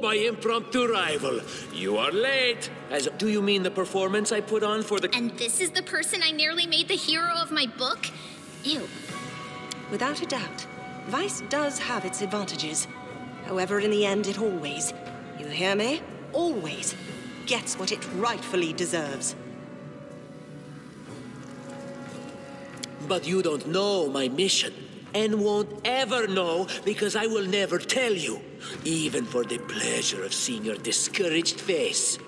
call my impromptu rival. You are late. As do you mean the performance I put on for the... And this is the person I nearly made the hero of my book? Ew. Without a doubt, vice does have its advantages. However, in the end, it always, you hear me? Always gets what it rightfully deserves. But you don't know my mission, and won't ever know, because I will never tell you, even for the pleasure of seeing your discouraged face.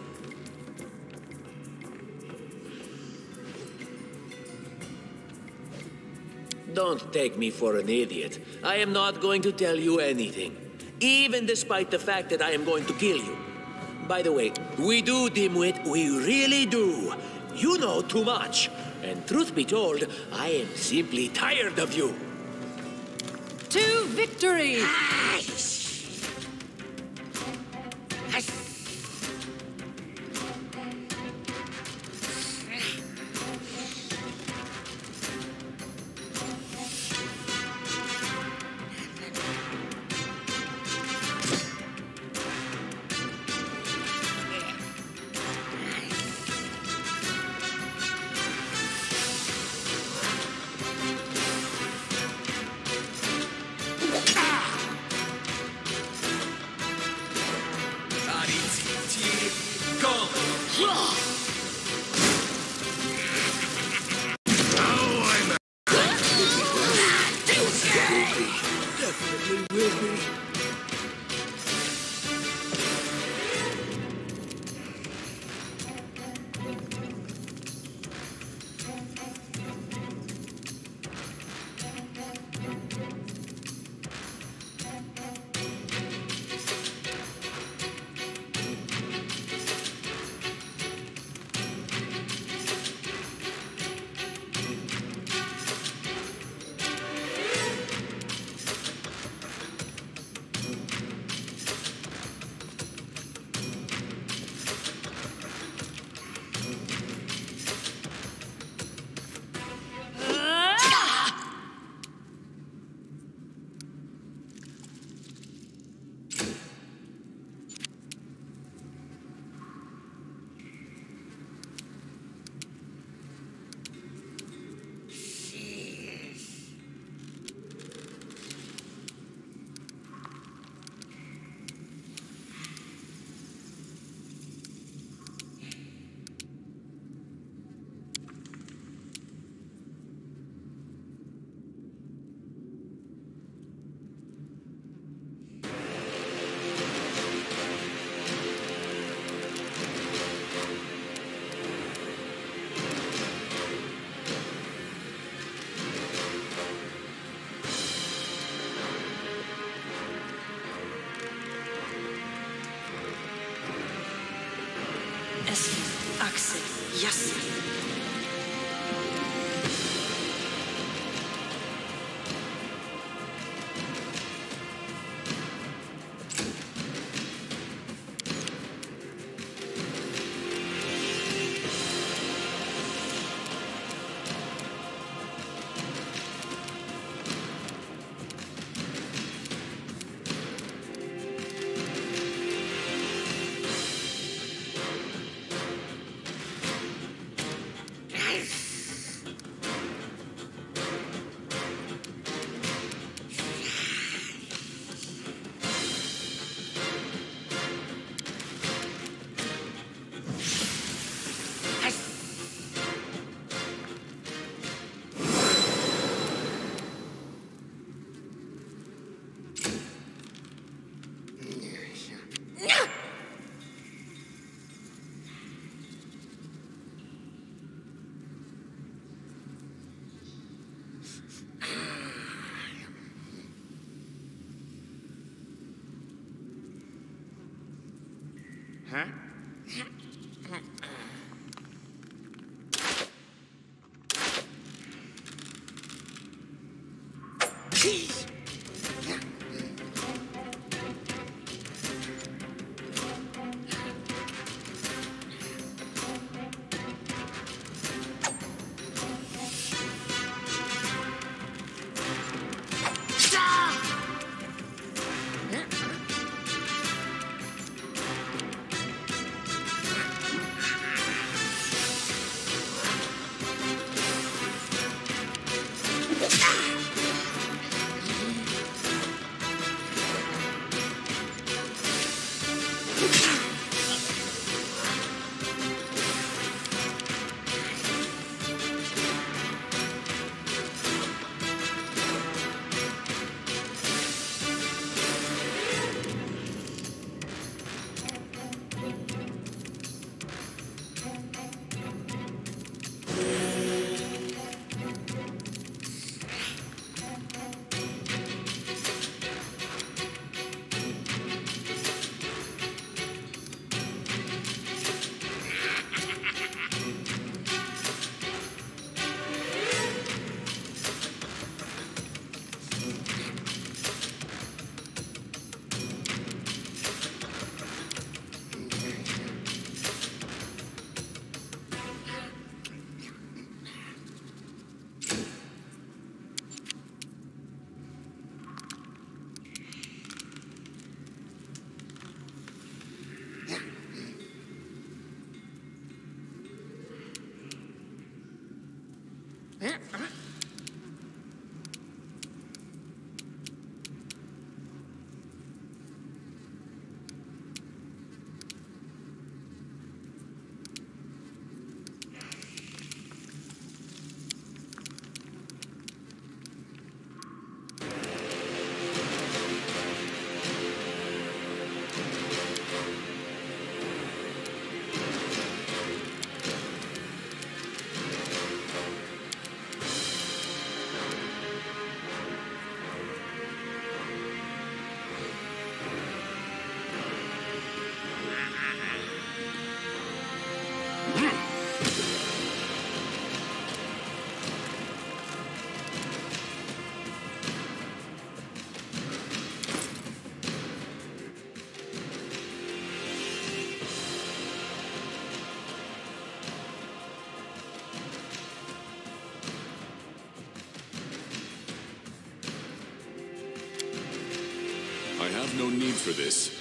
Don't take me for an idiot. I am not going to tell you anything, even despite the fact that I am going to kill you. By the way, we do, dimwit, we really do. You know too much, and truth be told, I am simply tired of you. To victory! Yes. Huh? have no need for this.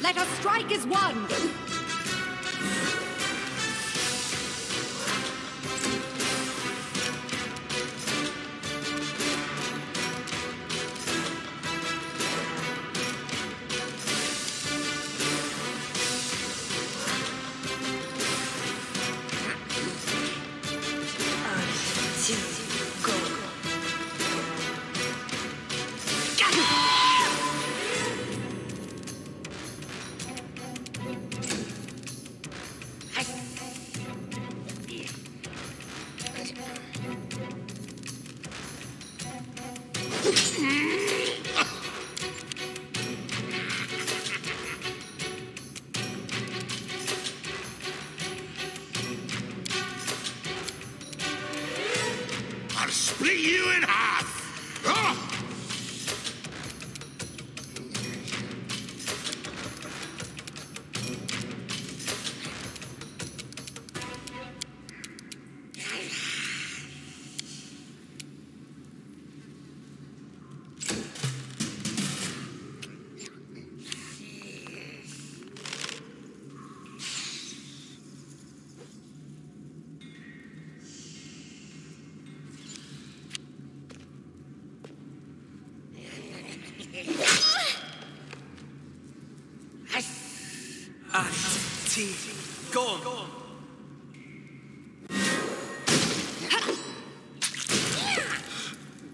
Let us strike as one!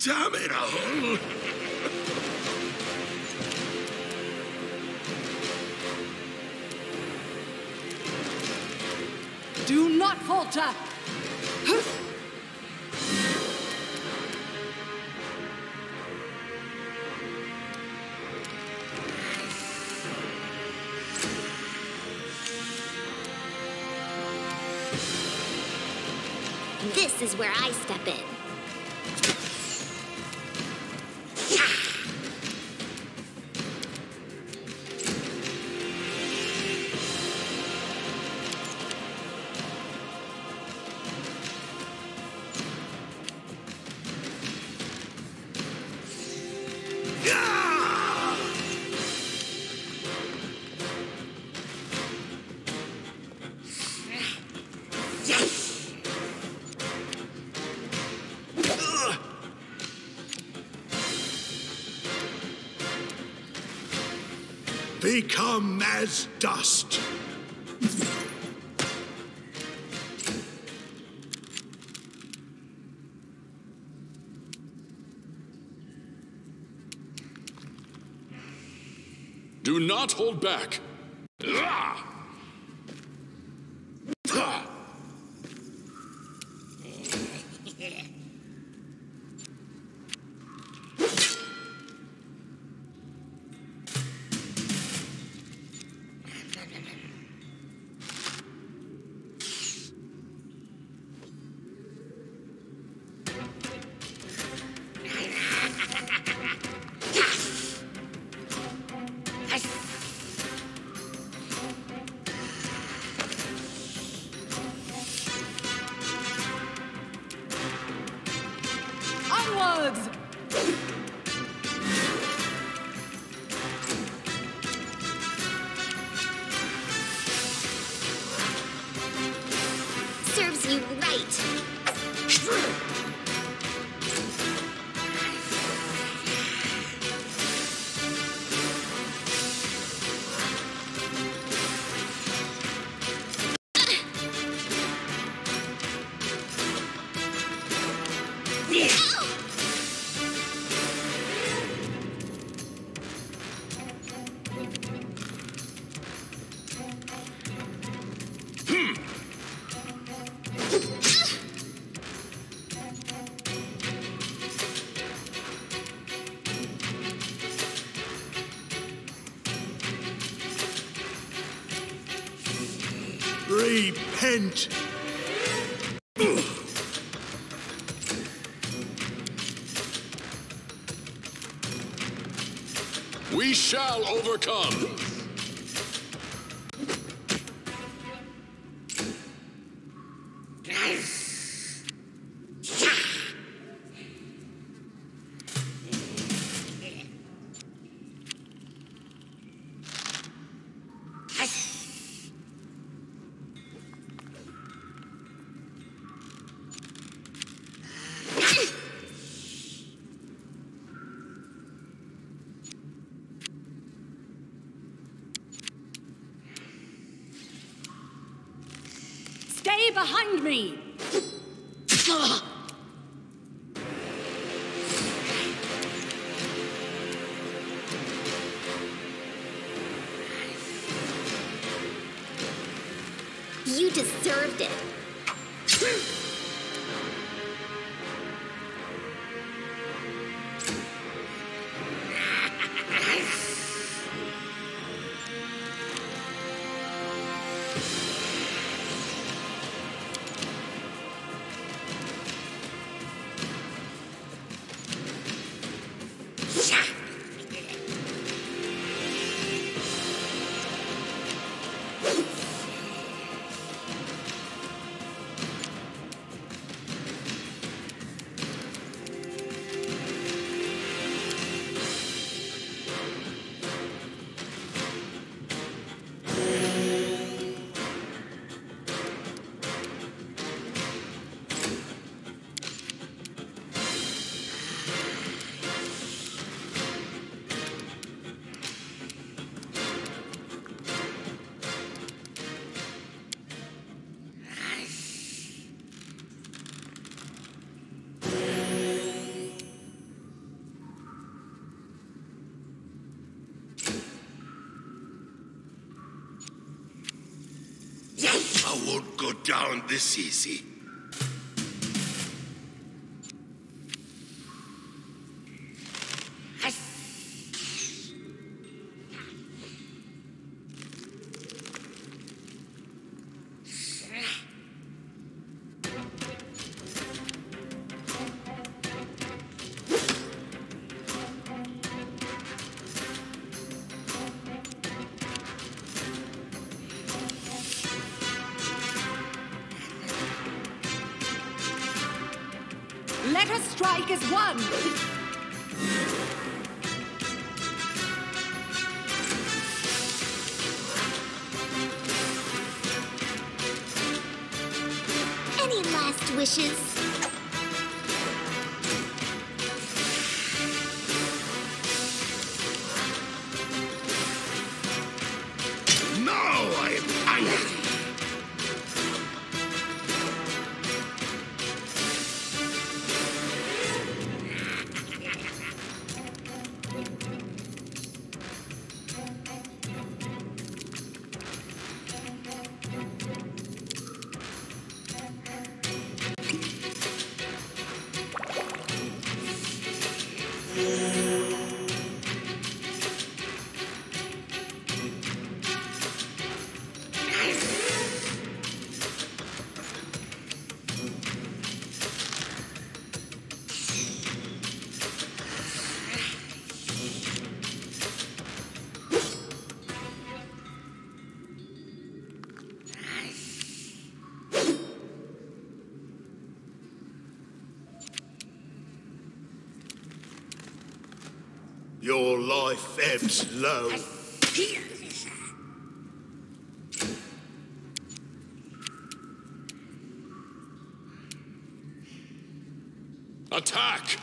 Damn it all! Do not falter! This is where I step in. Become as dust. Do not hold back. Repent! We shall overcome! Stay behind me! You deserved it! I won't go down this easy. Let us strike as one! Any last wishes? Now I'm angry! Your life ebbs low. Attack!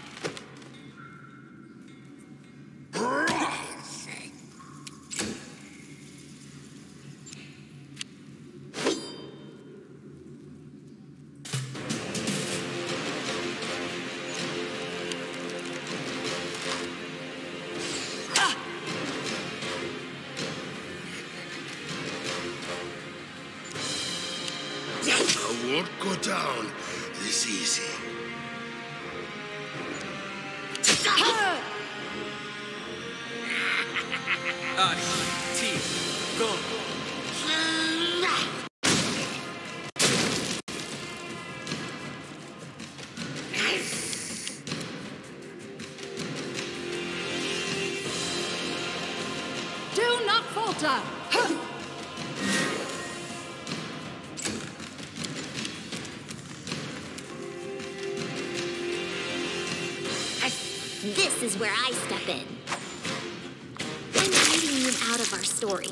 not go down this easy. Do not falter. This is where I step in. I'm leading you out of our story.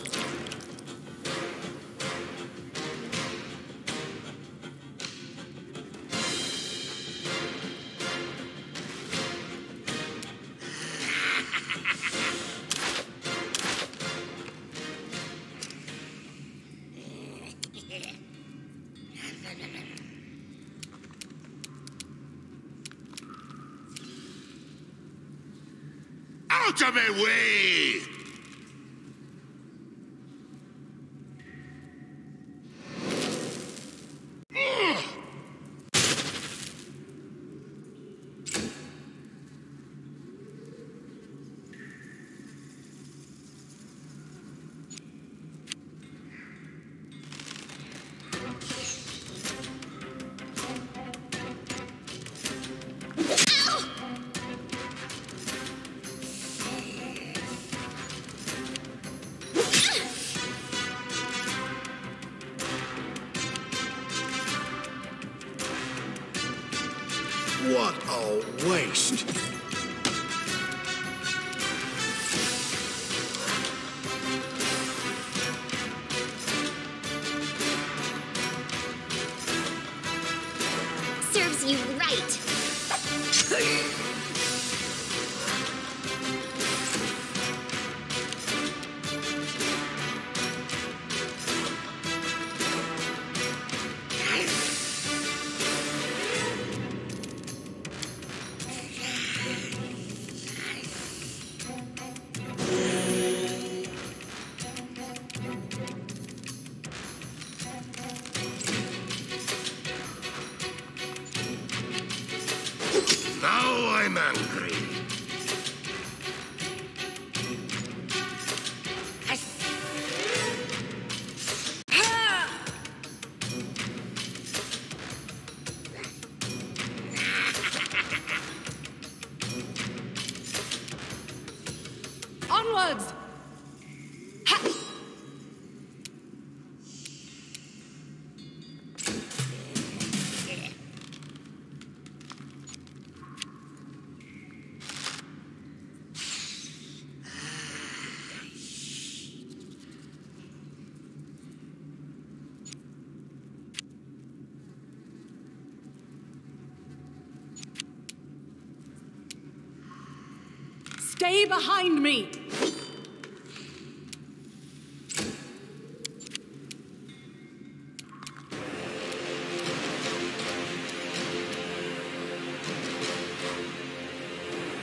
Out of my way! What a waste! Serves you right! I'm angry. Onwards. Stay behind me!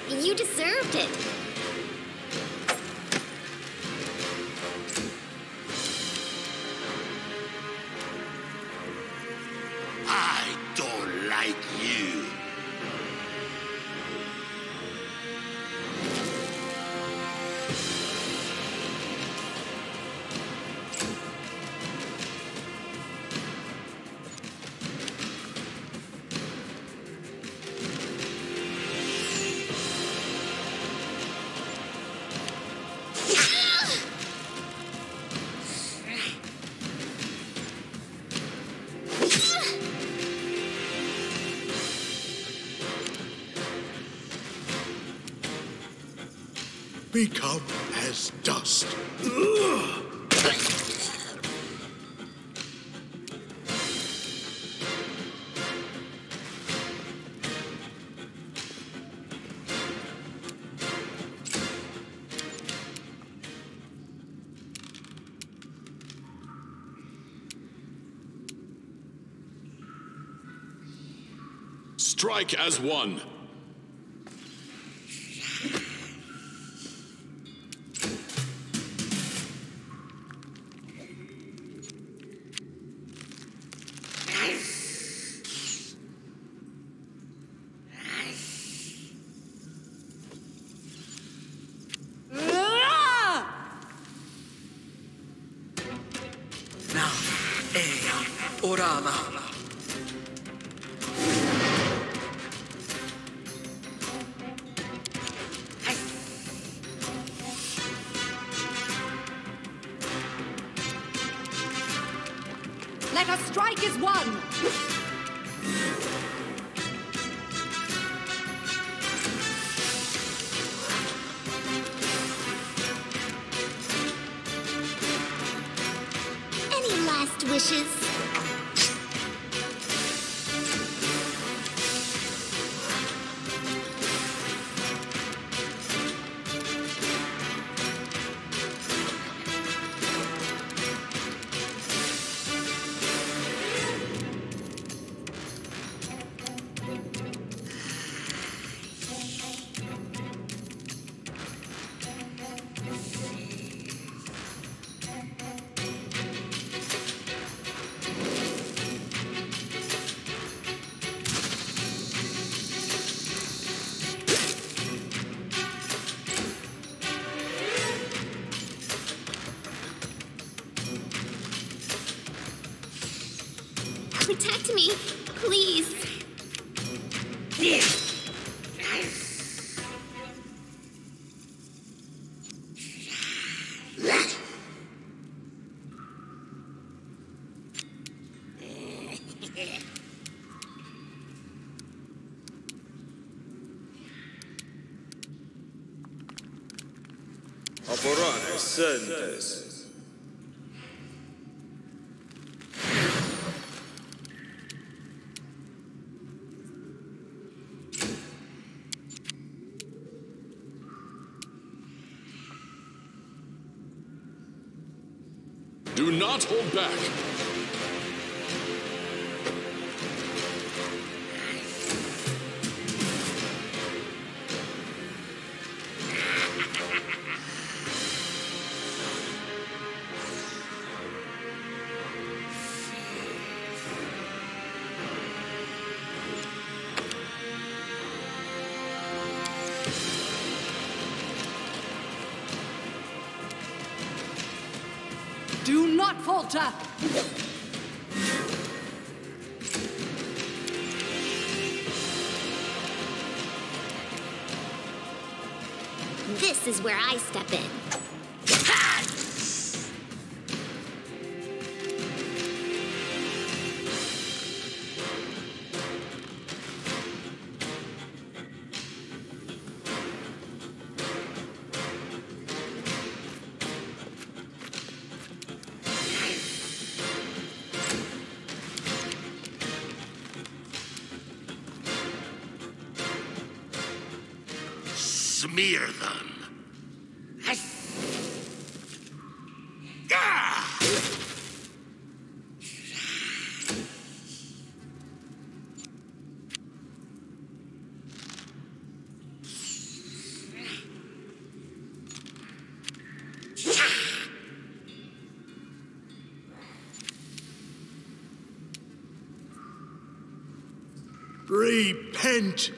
You deserved it! I don't like you! Become as dust. Ugh. Strike as one. Yes. Kurama. Let us strike as one! Wishes. Protect me, please. Aporane sentes. Do not hold back. Do not falter! This is where I step in. Smear them. Repent.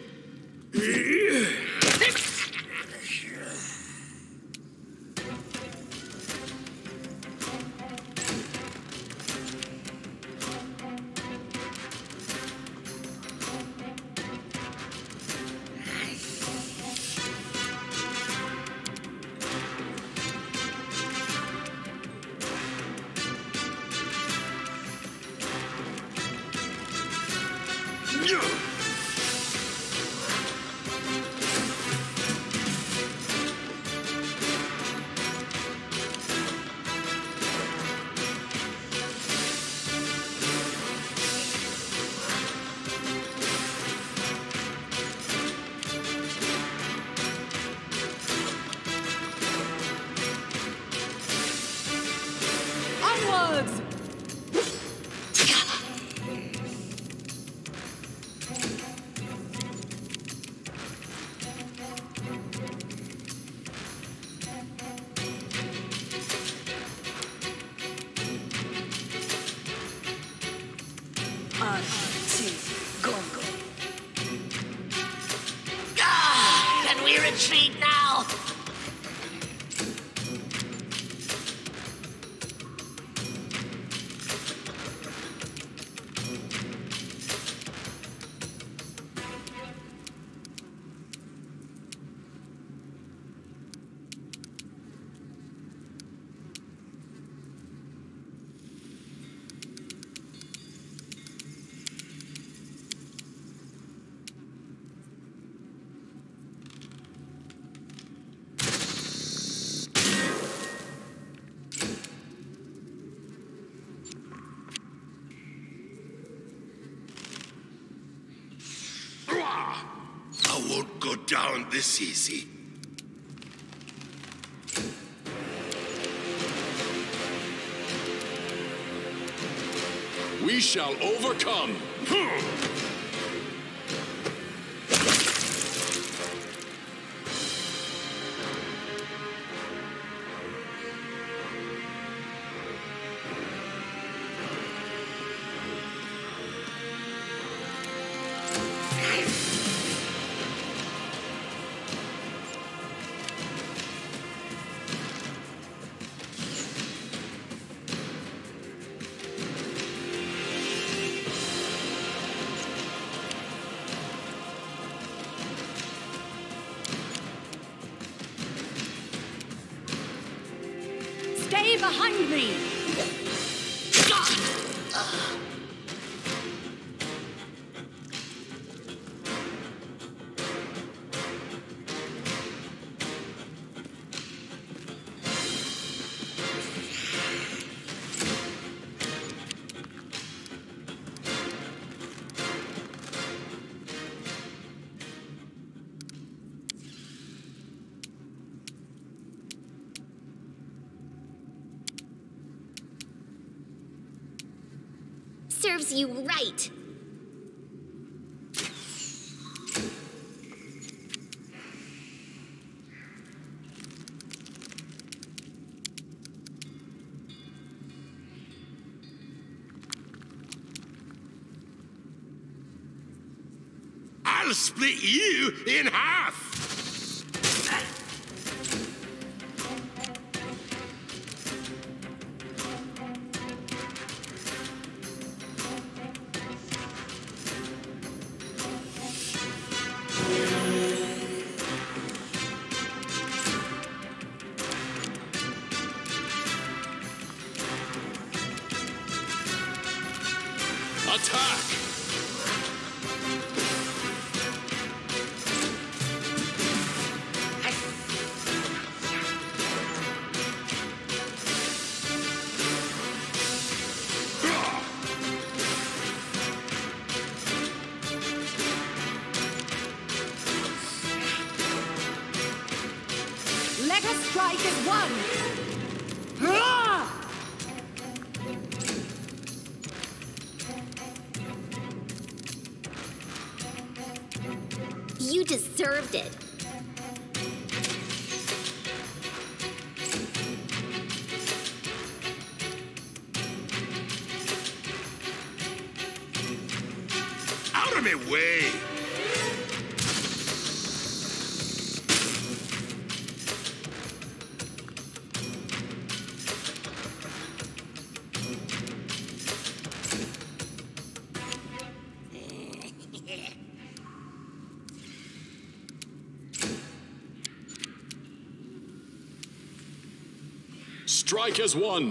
Onwards! Can we retreat now? go down this easy. We shall overcome. Stay behind me! Serves you right. I'll split you in half. Attack! Let us strike as one! Rah! You deserved it. Out of my way! Strike as one.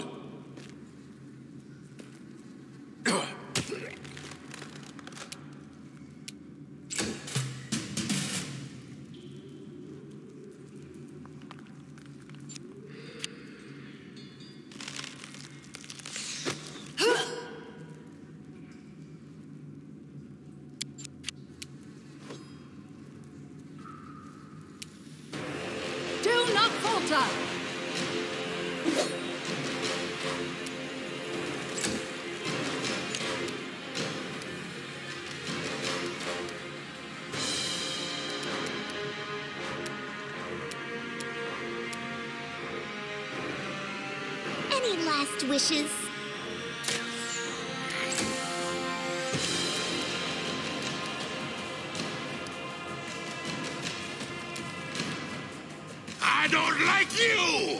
Do not falter. Any last wishes? I don't like you!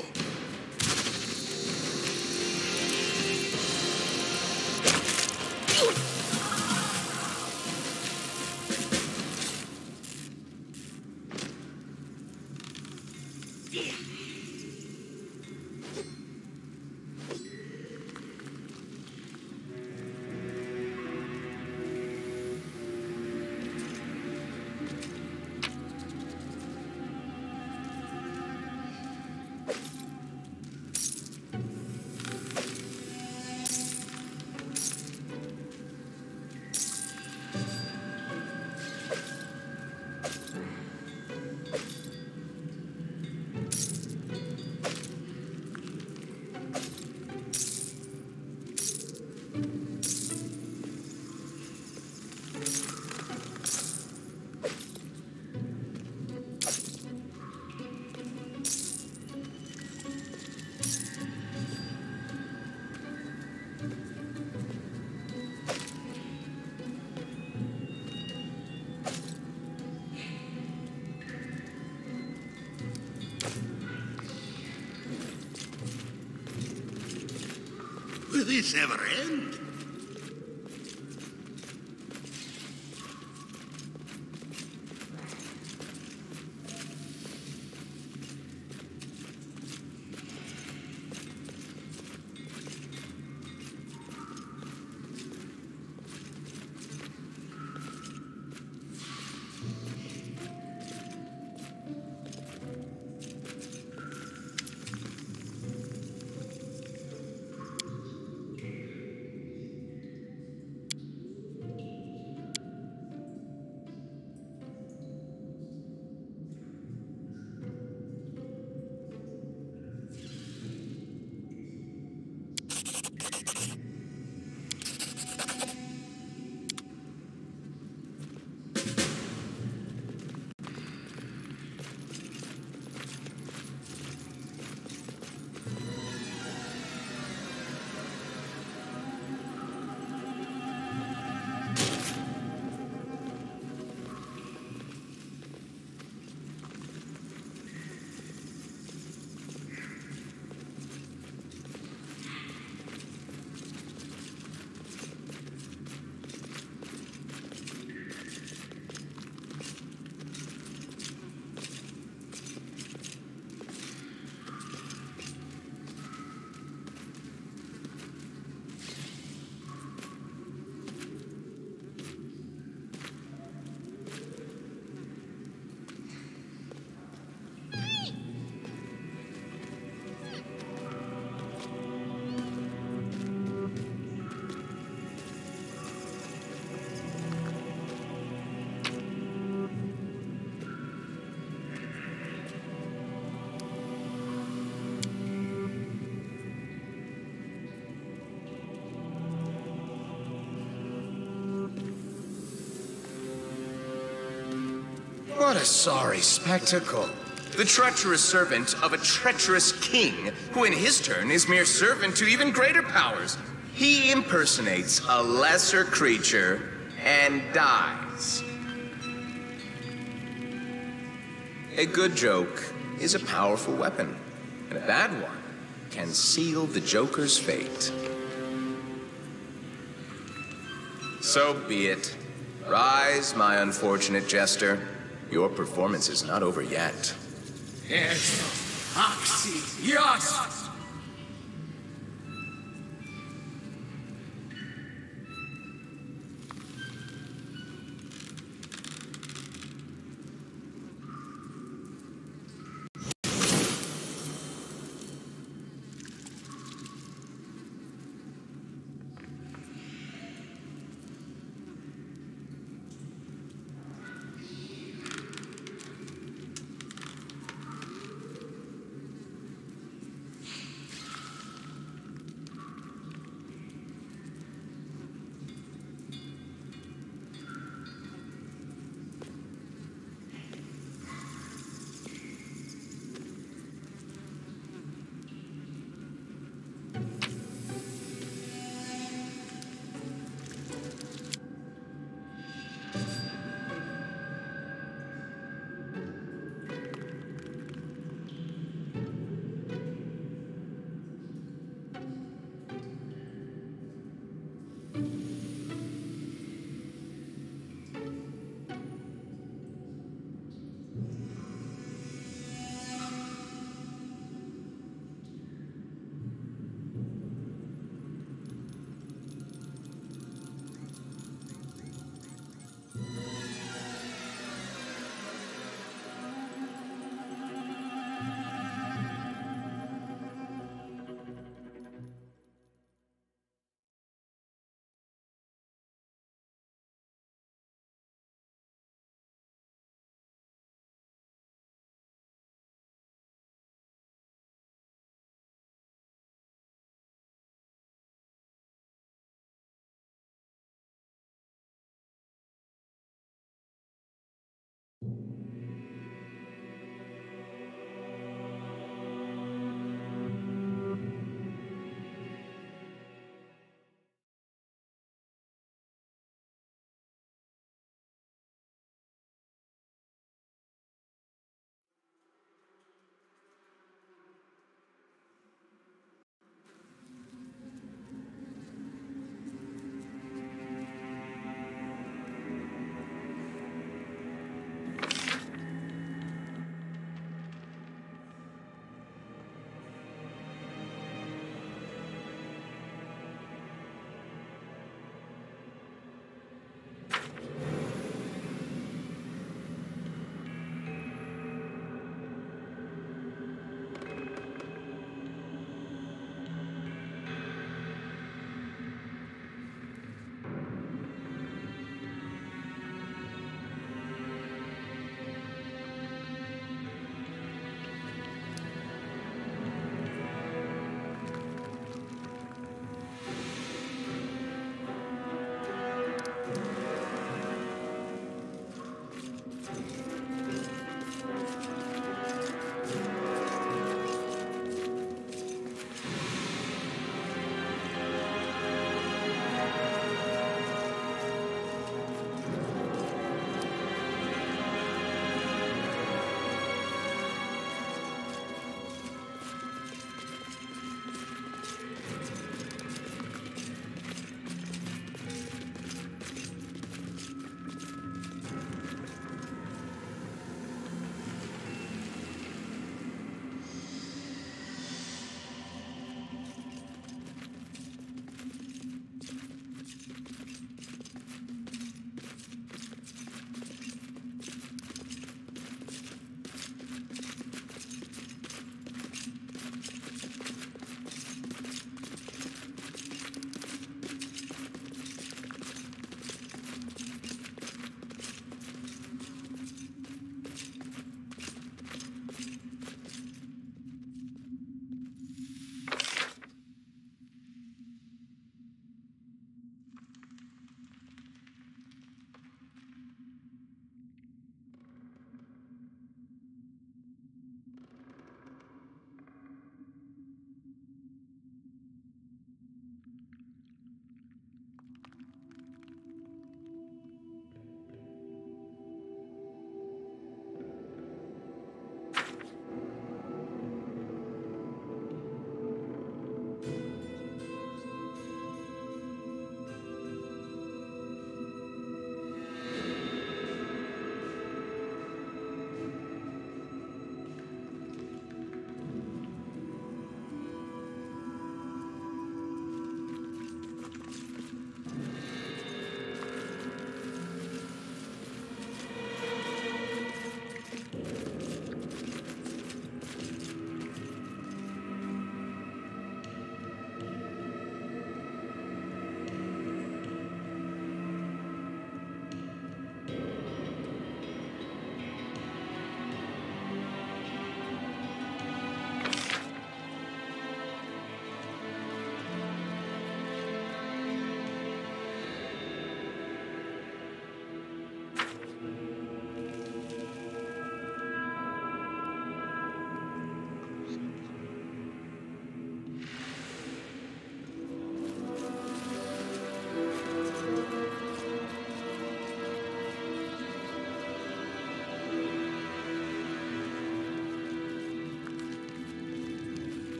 this ever end? What a sorry spectacle. The treacherous servant of a treacherous king, who in his turn is mere servant to even greater powers. He impersonates a lesser creature and dies. A good joke is a powerful weapon, and a bad one can seal the Joker's fate. So be it. Rise, my unfortunate jester. Your performance is not over yet. Yes. Oxy. Yes.